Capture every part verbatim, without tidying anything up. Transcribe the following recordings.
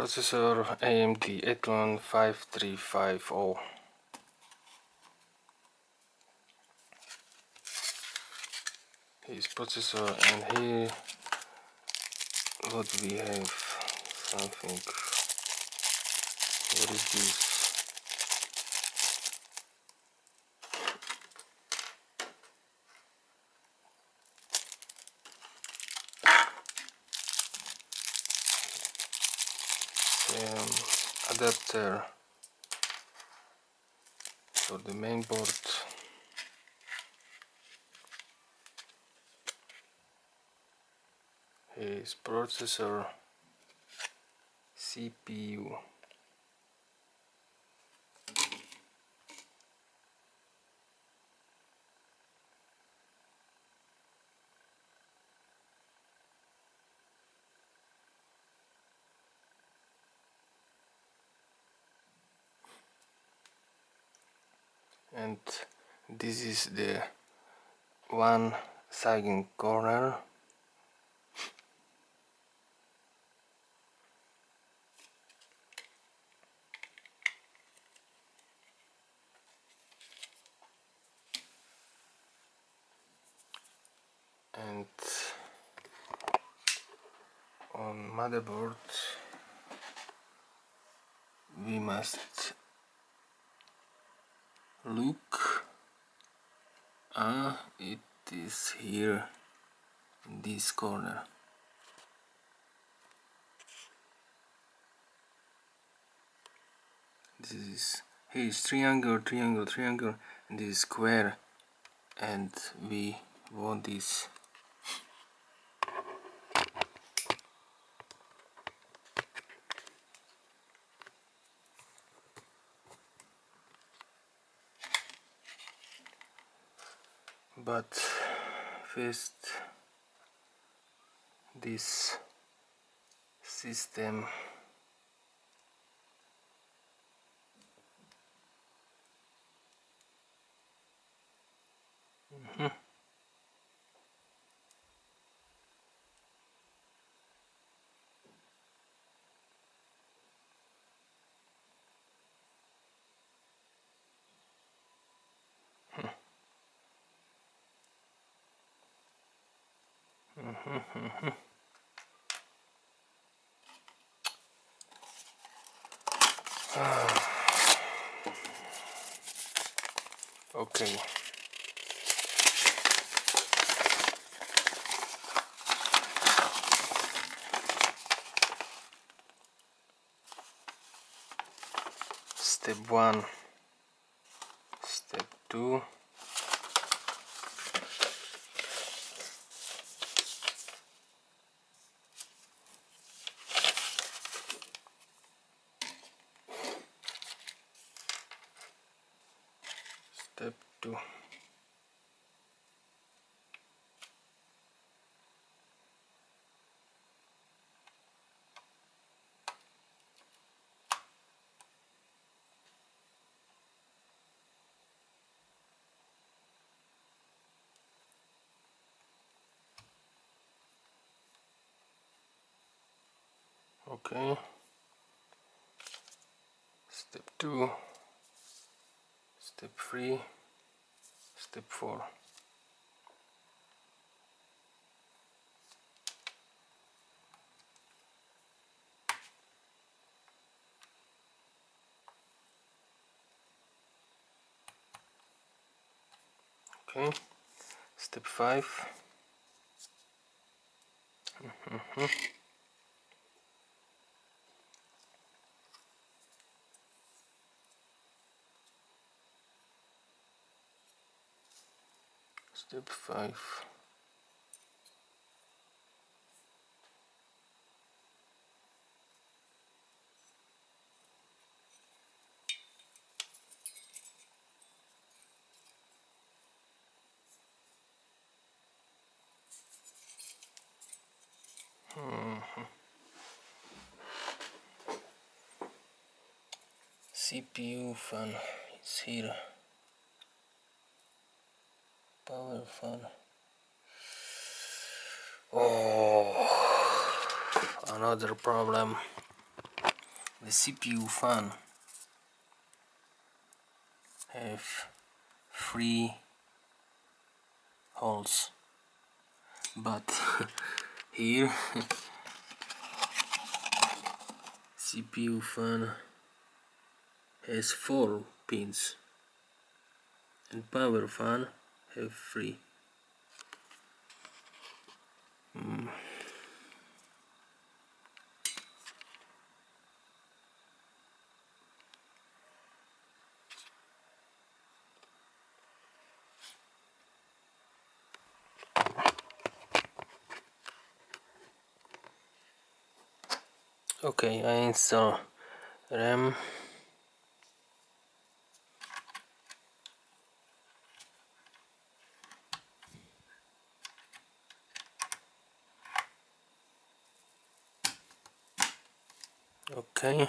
Processor A M D Athlon five three five zero. His processor, and here what we have, something, what is this? Um, adapter for the main board. His processor, C P U, and this is the one sagging corner. And on motherboard we must look, ah, it is here in this corner. This is, here is triangle, triangle, triangle, and this is square, and we want this. But first, this system mm-hmm. Okay. Step one, step two. Step two. Okay. Step two. Step three, step four. Okay, step five. Mm-hmm. Step five. Mm-hmm. C P U fan is here. Power fan. Oh, another problem. the C P U fan have three holes, but here C P U fan has four pins and power fan have three. Mm. Okay, I install RAM. Okay.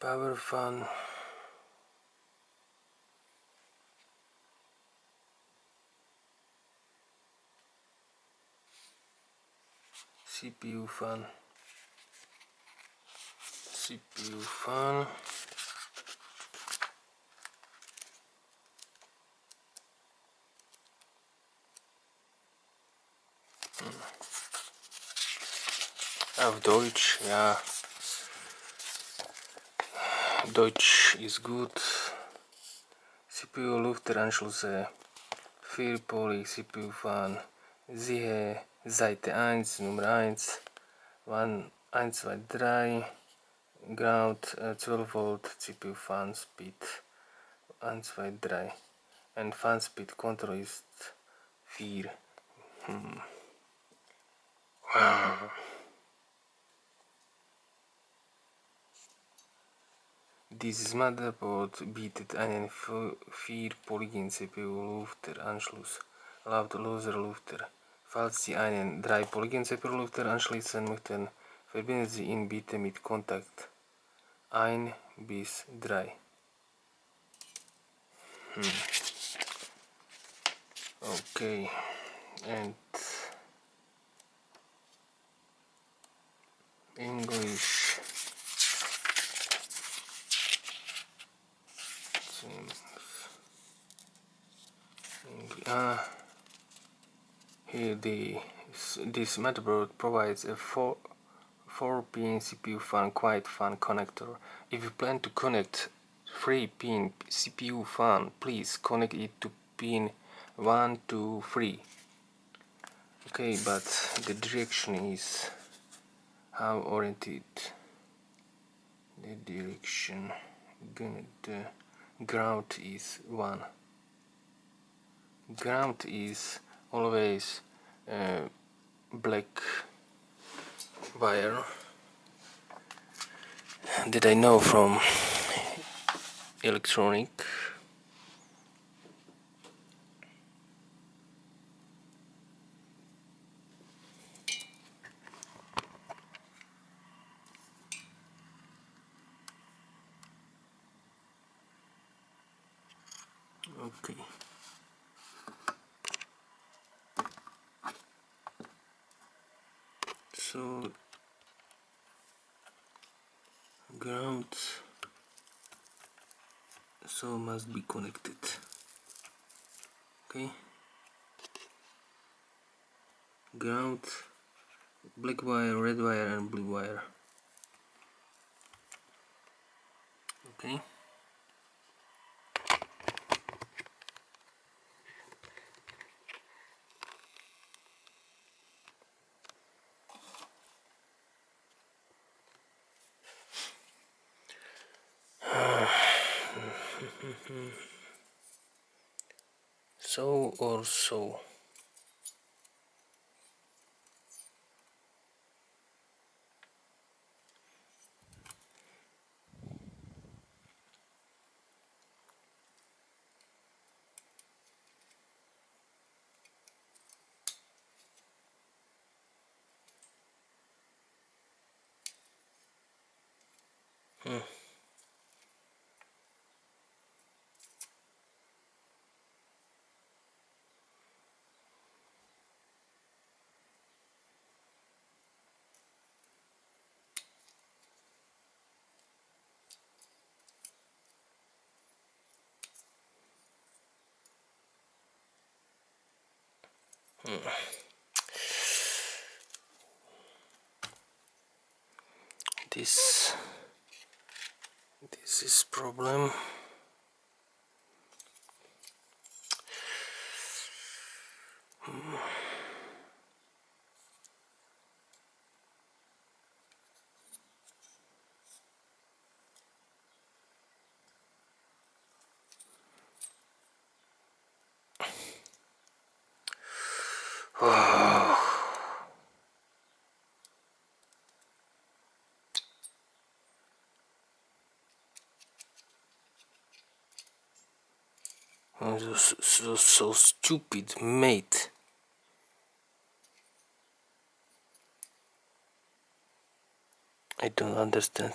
Power fan CPU fan CPU fan auf Deutsch, ja. Deutsch is good. C P U Luftanschlüsse, vier Poly C P U Fan, siehe Seite eins, Nummer eins, eins, zwei, drei, Ground, uh, zwölf Volt, C P U Fan Speed, eins, zwei, drei, and Fan Speed Control is vier. Hmm. Wow. Dieses Motherboard bietet einen vier Polygon C P U Luftanschluss, lautloser Lufter. Falls Sie einen drei Polygon C P U Lufter anschließen möchten, verbinden Sie ihn bitte mit Kontakt eins bis drei. Hm. Okay, and English. Uh, here the this motherboard provides a four four pin C P U fan quiet fan connector. If you plan to connect three pin C P U fan, please connect it to pin one, two, three. Okay, but the direction is how oriented? The direction the ground is one. Ground is always uh, black wire that I know from electronic. Okay. So ground so must be connected. Okay. Ground, black wire, red wire and blue wire. Okay. So or so. Hmm. This this is problem. Hmm. So, so, so stupid, mate. I don't understand.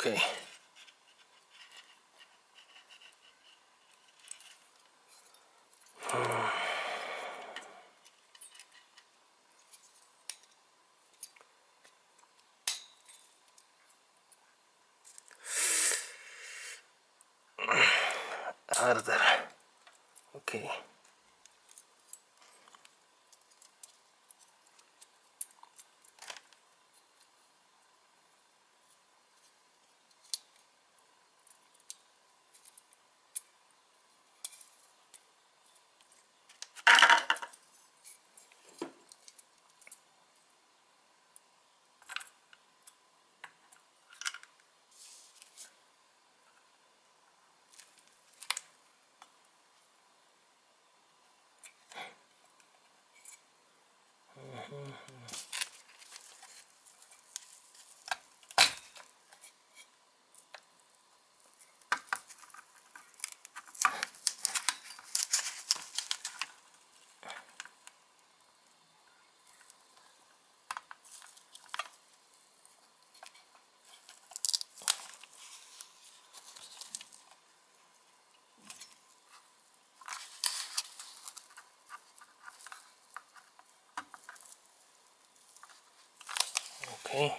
Okay. Harder. Okay. Okay.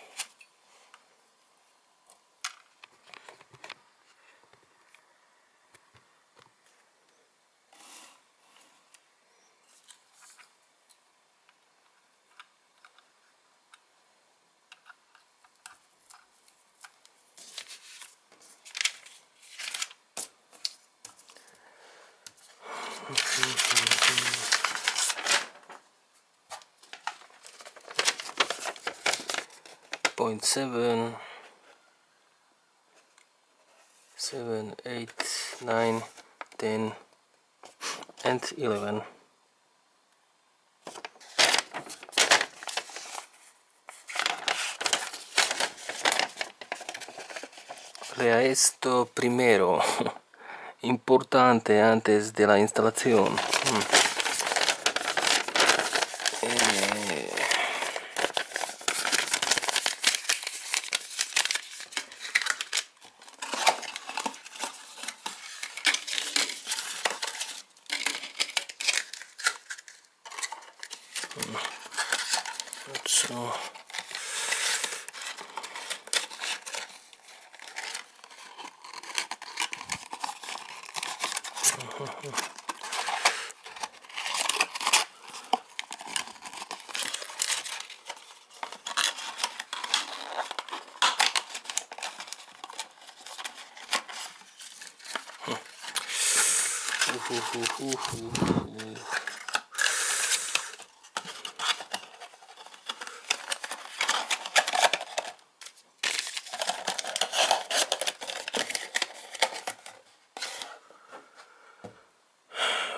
Point seven, seven, eight, nine, ten, and eleven. Lea esto primero, importante antes de la instalación. Hmm. let's go. Uh-huh.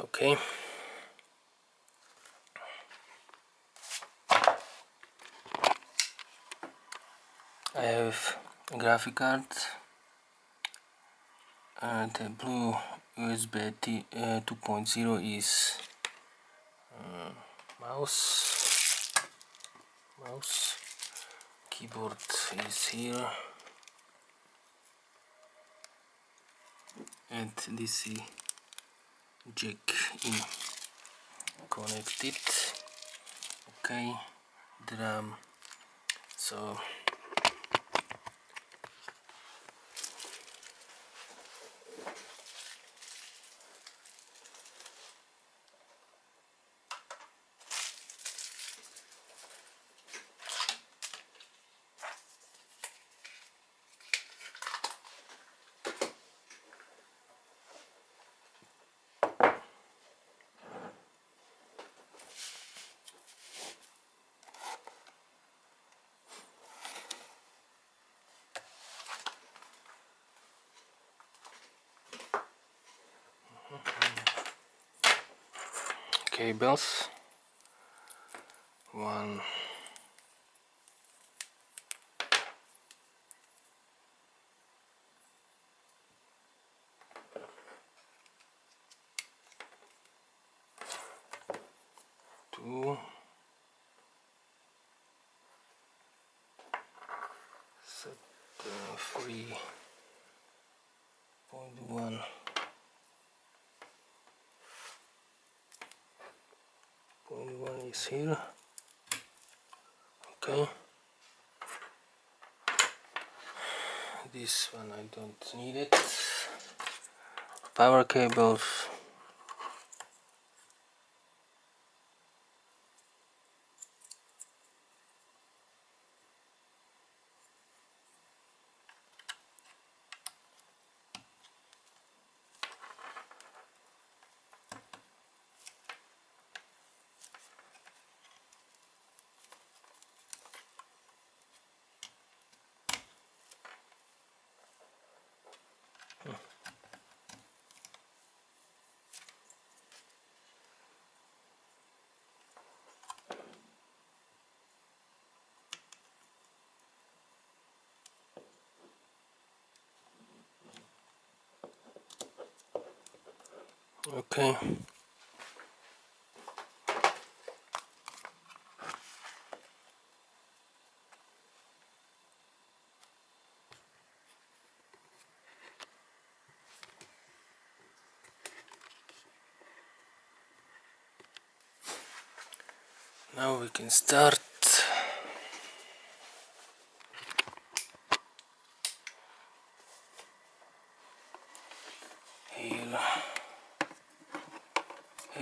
Okay. I have a graphic card and a blue U S B uh, two point oh is uh, mouse, mouse, keyboard is here, and D C jack in connected. Okay, drum. So. Cables, one, two, set, uh, three point one. One is here. Okay. This one I don't need it. Power cables. Okay. Now we can start.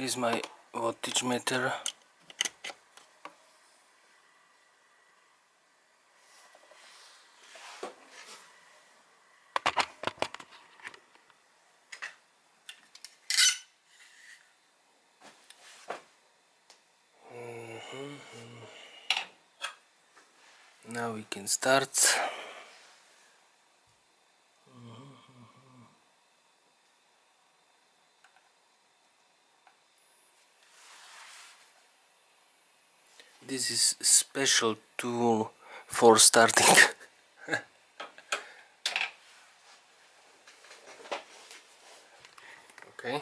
Is my voltage meter. Mm-hmm. Now we can start. This is special tool for starting. Okay.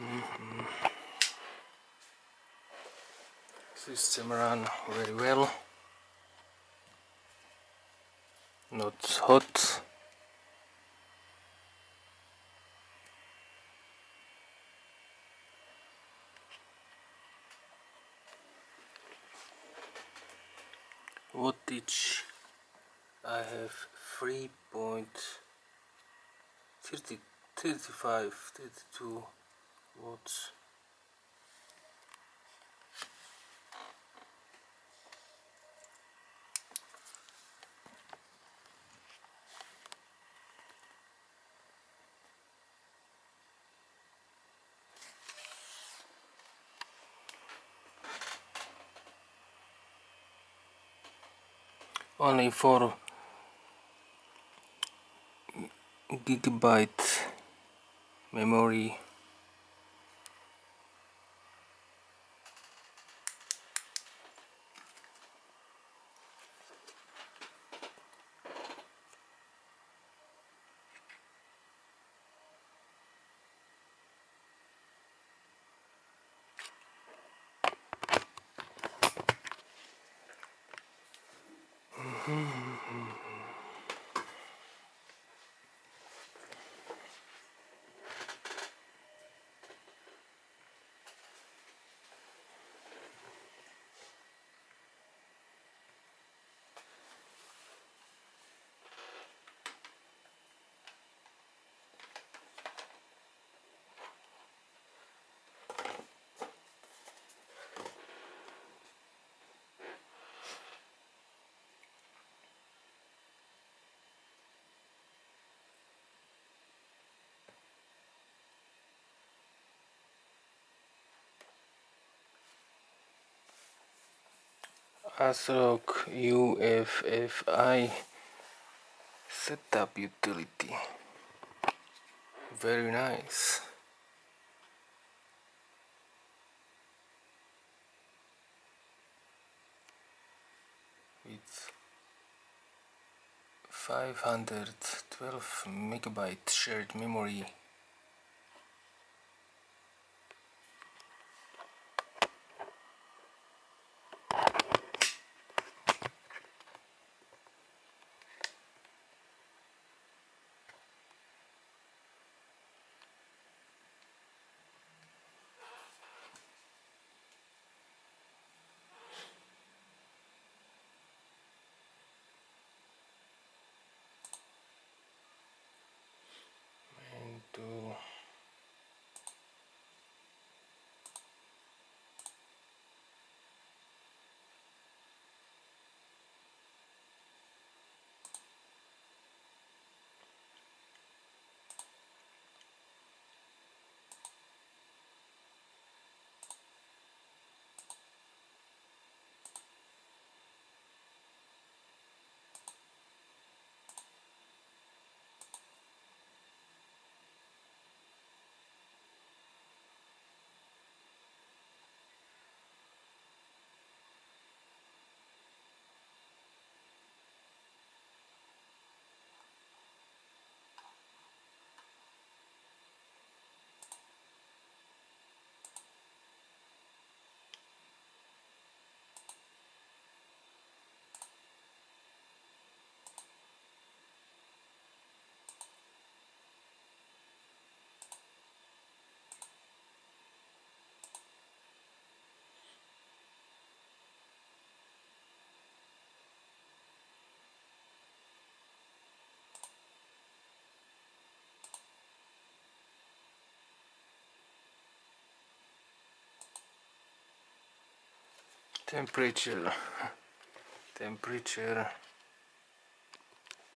Mm-hmm. System run very well, not hot. Wattage I have three point thirty-five thirty-two watts. Only four gigabyte memory. ASRock U E F I setup utility, very nice. It's five hundred twelve megabyte shared memory. Temperature, temperature